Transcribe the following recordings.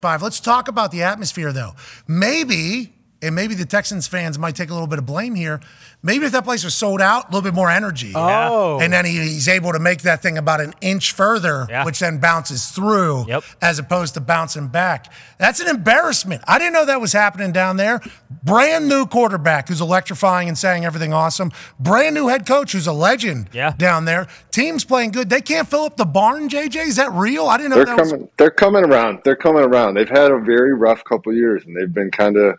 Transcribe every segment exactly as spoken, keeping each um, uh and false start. Five. Let's talk about the atmosphere, though. Maybe, and maybe the Texans fans might take a little bit of blame here, maybe if that place was sold out, a little bit more energy. Oh. And then he, he's able to make that thing about an inch further, yeah. which then bounces through yep. as opposed to bouncing back. That's an embarrassment. I didn't know that was happening down there. Brand new quarterback who's electrifying and saying everything awesome. Brand new head coach who's a legend yeah. down there. Team's playing good. They can't fill up the barn, J J? Is that real? I didn't know they're that coming, was... They're coming around. They're coming around. They've had a very rough couple of years, and they've been kind of...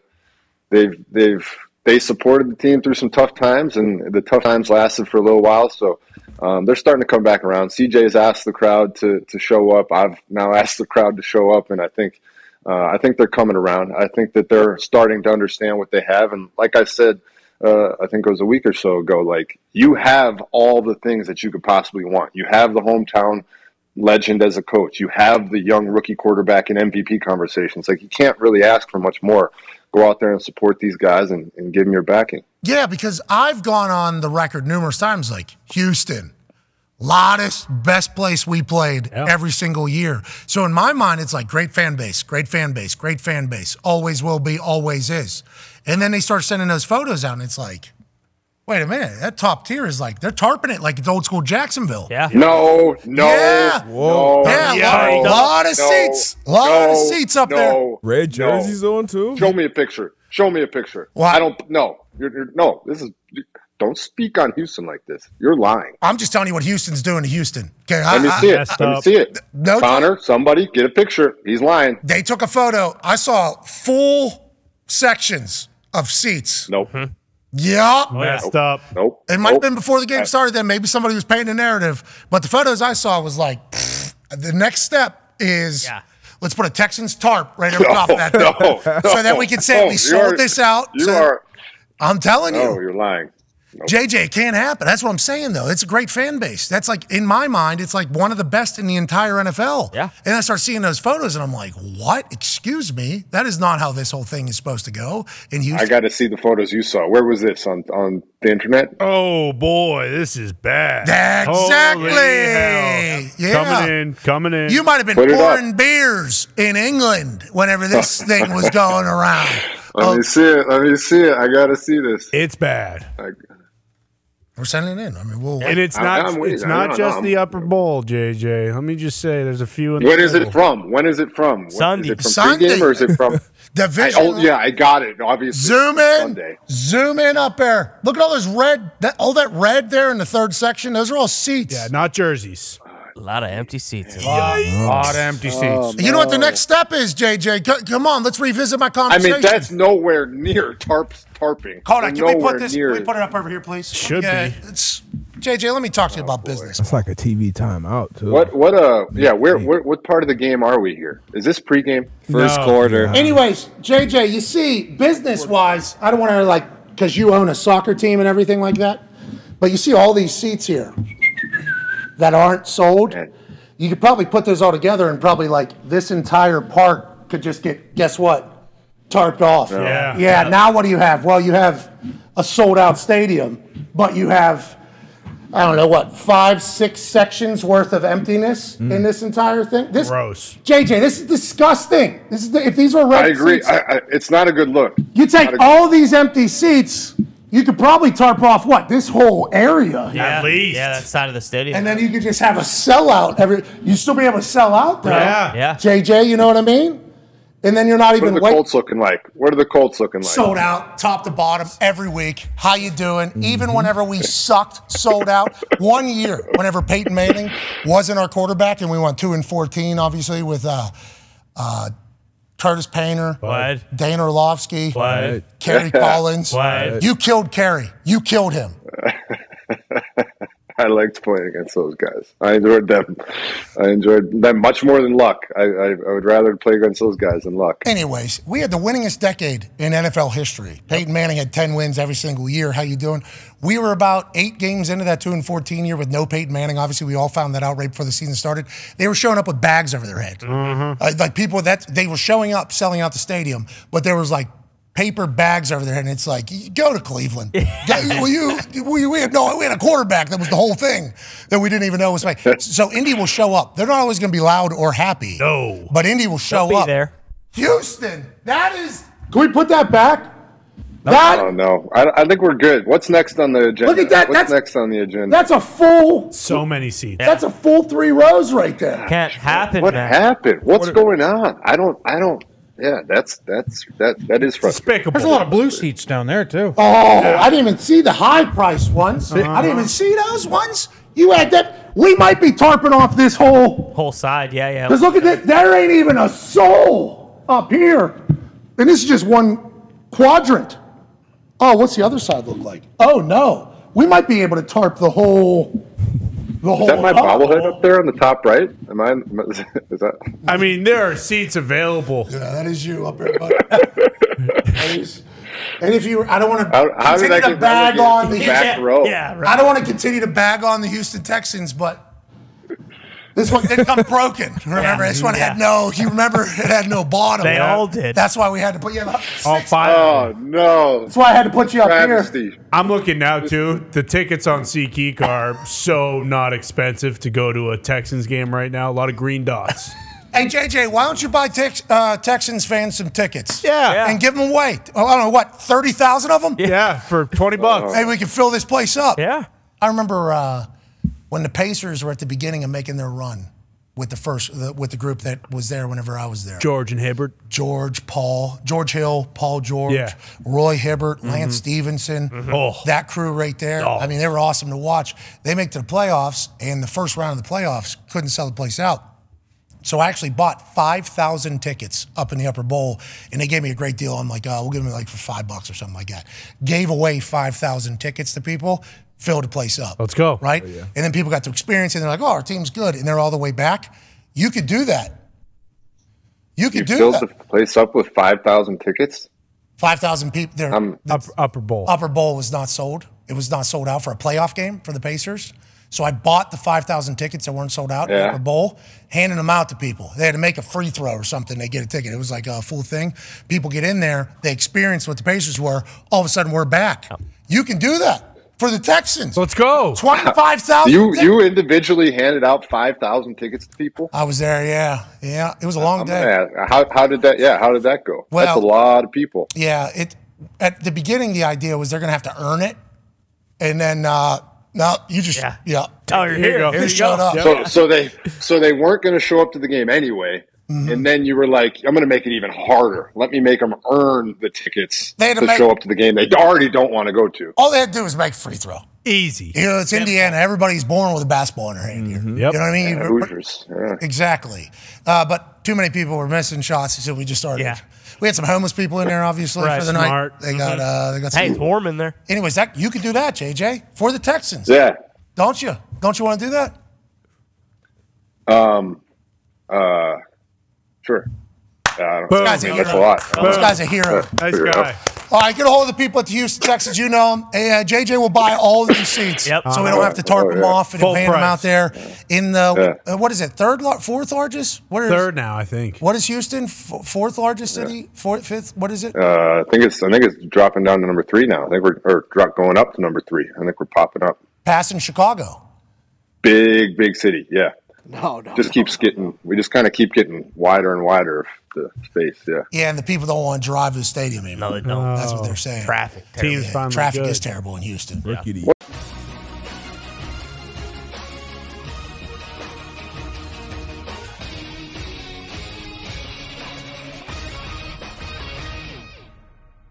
They've they've they supported the team through some tough times, and the tough times lasted for a little while. So um, they're starting to come back around. C J's asked the crowd to to show up. I've now asked the crowd to show up, and I think uh, I think they're coming around. I think that they're starting to understand what they have. And like I said, uh, I think it was a week or so ago. Like, you have all the things that you could possibly want. You have the hometown legend as a coach. You have the young rookie quarterback in M V P conversations. Like, you can't really ask for much more. Go out there and support these guys and, and give them your backing. Yeah, because I've gone on the record numerous times, like, Houston, loudest, best place we played yeah. every single year. So in my mind, it's like, great fan base, great fan base, great fan base, always will be, always is. And then they start sending those photos out, and it's like, wait a minute, that top tier is like, they're tarping it like it's old school Jacksonville. Yeah. No, no, yeah. Whoa. Yeah, yeah, a lot, no, lot of no, seats. A lot no, of seats up no, there. Red jerseys no. on, too? Show me a picture. Show me a picture. Well, I don't, no. You're, you're, no, this is, don't speak on Houston like this. You're lying. I'm just telling you what Houston's doing to Houston. Okay, I, Let me see I, it. I, Let me see it. No, Connor, somebody, get a picture. He's lying. They took a photo. I saw full sections of seats. Nope. Mm-hmm. Yeah. Messed up. Nope. It might nope. have been before the game started then. Maybe somebody was painting a narrative. But the photos I saw was like, pfft, the next step is yeah. let's put a Texans tarp right over no, top of that. No, no, so that we can say no, we sold are, this out. You so are, I'm telling no, you. No, you're lying. Nope. J J, it can't happen. That's what I'm saying, though. It's a great fan base. That's like, in my mind, it's like one of the best in the entire N F L. Yeah. And I start seeing those photos, and I'm like, what? Excuse me? That is not how this whole thing is supposed to go. And I got to see the photos you saw. Where was this? On on the internet? Oh, boy, this is bad. Exactly. Yeah. Coming in, coming in. You might have been pouring beers in England whenever this thing was going around. Let oh. me see it. Let me see it. I got to see this. It's bad. I, We're sending it in. I mean, we'll and it's not it's not just the upper bowl, J J. Let me just say, there's a few. In when is it from? When is it from? Sunday. Is it from Sunday. Pre-game or is it from? Division. I, oh yeah, I got it. Obviously. Zoom in. Sunday. Zoom in up there. Look at all those red. That all that red there in the third section. Those are all seats. Yeah, not jerseys. A lot of empty seats. A lot, a lot of empty seats. Oh, no. You know what the next step is, J J? C come on, let's revisit my conversation. I mean, that's nowhere near tarp tarping. Hold on, can we put this? Can we put it up over here, please? Should okay. be. It's, J J, let me talk to you oh, about boy. business. It's like a T V timeout too. What? What? Uh, yeah. Where? where what part of the game are we here? Is this pregame? First no. quarter. Anyways, J J, you see, business-wise, I don't want to like because you own a soccer team and everything like that, but you see all these seats here that aren't sold, you could probably put those all together and probably like this entire park could just get, guess what, tarped off. Yeah. Yeah, yeah. Now what do you have? Well, you have a sold out stadium, but you have, I don't know what, five, six sections worth of emptiness mm. in this entire thing. This, gross. J J, this is disgusting. This is the, if these were red I agree. Seats, I, I, it's not a good look. You take all these empty seats, you could probably tarp off, what, this whole area? Yeah, at least. Yeah, that side of the stadium. And then you could just have a sellout. Every, you'd still be able to sell out, though. Yeah. yeah. J J, you know what I mean? And then you're not even waiting. What are the Colts looking like? What are the Colts looking like? Sold out, top to bottom, every week. How you doing? Mm-hmm. Even whenever we sucked, sold out. One year, whenever Peyton Manning wasn't our quarterback, and we went two and fourteen, obviously, with uh, uh, – Curtis Painter, what? Dana Orlovsky, what? Kerry Collins. What? You killed Kerry. You killed him. I liked playing against those guys. I enjoyed them. I enjoyed them much more than luck. I, I, I would rather play against those guys than luck. Anyways, we had the winningest decade in N F L history. Peyton Manning had ten wins every single year. How you doing? We were about eight games into that two and fourteen year with no Peyton Manning. Obviously, we all found that out right before the season started. They were showing up with bags over their head. Mm-hmm. uh, like people that they were showing up, selling out the stadium, but there was like paper bags over there, and it's like, go to Cleveland. Will you, will you, we had no, we had a quarterback that was the whole thing that we didn't even know was playing. So Indy will show up. They're not always going to be loud or happy. No, but Indy will show They'll be up. There. Houston. That is. Can we put that back? No, that, no, no. I, I think we're good. What's next on the agenda? Look at that. What's that's, next on the agenda? That's a full. So many seats. That's yeah. a full three rows right there. Can't happen. What man. happened? What's what are, going on? I don't. I don't. Yeah, that's that's that that is frustrating. There's a lot of blue seats down there too. Oh, yeah. I didn't even see the high price ones. Uh-huh. I didn't even see those ones. You had that. We might be tarping off this whole whole side. Yeah, yeah. Because look at this. There ain't even a soul up here, and this is just one quadrant. Oh, what's the other side look like? Oh no, we might be able to tarp the whole. The whole is that my bobblehead oh. up there on the top right? Am I? Is that? I mean, there are seats available. Yeah, that is you up there, buddy. is, and if you, I don't want to continue to bag on the back yeah, row. Yeah, right. I don't want to continue to bag on the Houston Texans, but this one did come broken. Remember, yeah, this one yeah. had no. You remember, it had no bottom. They yeah. all did. That's why we had to put you up. All five. Oh no! That's why I had to put you up here. I'm looking now too. The tickets on SeatGeek are so not expensive to go to a Texans game right now. A lot of green dots. Hey J J, why don't you buy tex uh, Texans fans some tickets? Yeah, yeah. And give them away. Oh, I don't know what thirty thousand of them. Yeah, for twenty bucks. Hey, we can fill this place up. Yeah. I remember. Uh, When the Pacers were at the beginning of making their run with the first the, with the group that was there whenever I was there. George and Hibbert. George, Paul, George Hill, Paul George, yeah. Roy Hibbert, mm-hmm. Lance Stephenson, mm-hmm. oh. that crew right there. Oh. I mean, they were awesome to watch. They make to the playoffs, and the first round of the playoffs couldn't sell the place out. So I actually bought five thousand tickets up in the upper bowl, and they gave me a great deal. I'm like, oh, we'll give them like for five bucks or something like that. Gave away five thousand tickets to people. Filled the place up. Let's go. Right? Oh, yeah. And then people got to experience it, and they're like, oh, our team's good, and they're all the way back. You could do that. You could you do filled that. The place up with five thousand tickets? five thousand people. There, um, the upper, upper Bowl. Upper Bowl was not sold. It was not sold out for a playoff game for the Pacers. So I bought the five thousand tickets that weren't sold out yeah. in the Upper Bowl, handing them out to people. They had to make a free throw or something. They get a ticket. It was like a full thing. People get in there. They experience what the Pacers were. All of a sudden, we're back. Oh. You can do that. For the Texans. Let's go. twenty-five thousand You tickets. You individually handed out five thousand tickets to people? I was there, yeah. Yeah, it was a long I'm day. Ask, how, how did that, yeah, how did that go? Well, that's a lot of people. Yeah, it. At the beginning, the idea was they're going to have to earn it. And then, uh, no, you just, yeah. yeah. Oh, you're here. Here, here you showed go. Up. So, so, they, so they weren't going to show up to the game anyway. Mm-hmm. And then you were like, I'm going to make it even harder. Let me make them earn the tickets they had to, to make, show up to the game they already don't want to go to. All they had to do was make a free throw. Easy. You know, it's yep. Indiana. Everybody's born with a basketball in their hand mm-hmm. here. Yep. You know what I mean? Yeah, Hoosiers. Yeah. Exactly. Uh, but too many people were missing shots, so we just started. Yeah. We had some homeless people in there, obviously, right, for the smart. night. They got, uh, they got some. Hey, it's warm in there. Anyways, that, you could do that, J J, for the Texans. Yeah. Don't you? Don't you want to do that? Um. Uh. Sure. Uh, this guy's a hero. That's a lot. This guy's a hero. Nice guy. All right, get a hold of the people at the Houston Texans. You know them. And, uh, J J will buy all of these seats, yep. so we don't have to tarp oh, them yeah. off and hand them out there. In the yeah. uh, what is it? Third, fourth largest? What is, third now, I think. What is Houston? F fourth largest city? Yeah. Fourth, fifth? What is it? Uh, I think it's. I think it's dropping down to number three now. I think we're or drop going up to number three. I think we're popping up. Passing Chicago. Big, big city. Yeah. No, no. Just no, keeps no, getting. No. We just kind of keep getting wider and wider of the space. Yeah. Yeah, and the people don't want to drive to the stadium anymore. No, they don't. That's what they're saying. Traffic. Teams yeah. Traffic good. is terrible in Houston. Yeah.